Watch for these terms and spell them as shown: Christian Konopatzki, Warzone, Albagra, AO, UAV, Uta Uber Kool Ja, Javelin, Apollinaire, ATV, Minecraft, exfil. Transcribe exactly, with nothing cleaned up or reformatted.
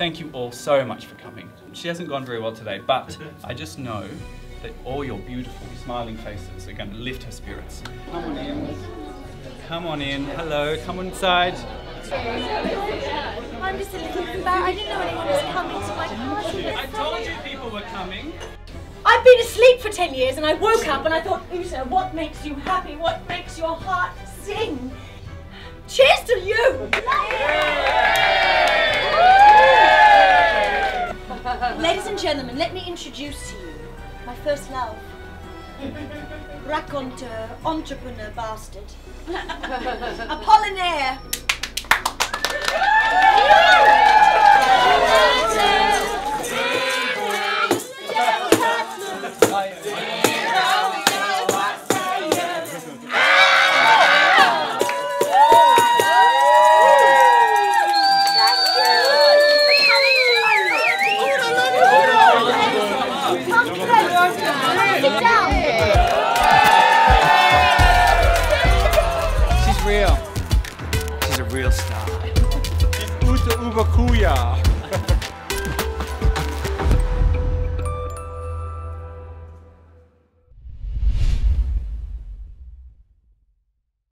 thank you all so much for coming. She hasn't gone very well today, but I just know that all your beautiful, smiling faces are going to lift her spirits. Come on in. Come on in. Hello. Come inside. I'm just a little embarrassed. I didn't know anyone was coming to my party. I told you people were coming. I've been asleep for ten years and I woke up and I thought, Uta, what makes you happy? What makes your heart sing? Cheers to you! Yeah. Yeah. Ladies and gentlemen, let me introduce to you my first love. Raconteur, entrepreneur, bastard. Apollinaire! She's real. She's a real star. Uta Uber Kool Ja.